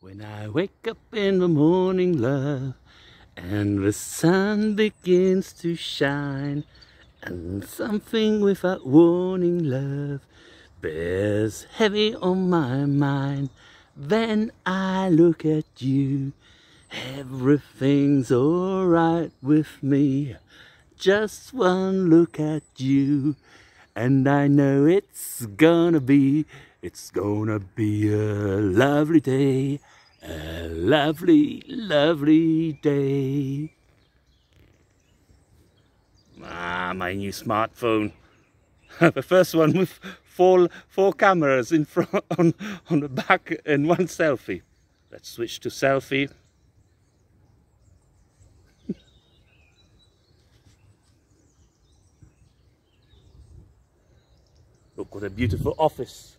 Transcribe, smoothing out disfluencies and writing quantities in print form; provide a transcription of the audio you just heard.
When I wake up in the morning, love, and the sun begins to shine, and something without warning, love, bears heavy on my mind. Then I look at you, everything's alright with me. Just one look at you, and I know it's gonna be a lovely day, a lovely, lovely day. Ah, my new smartphone. The first one with four cameras in front, on the back, and one selfie. Let's switch to selfie. Look what a beautiful office.